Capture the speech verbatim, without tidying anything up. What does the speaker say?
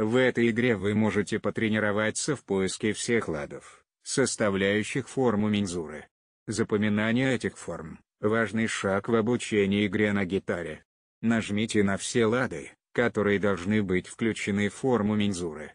В этой игре вы можете потренироваться в поиске всех ладов, составляющих форму мензуры. Запоминание этих форм – важный шаг в обучении игре на гитаре. Нажмите на все лады, которые должны быть включены в форму мензуры.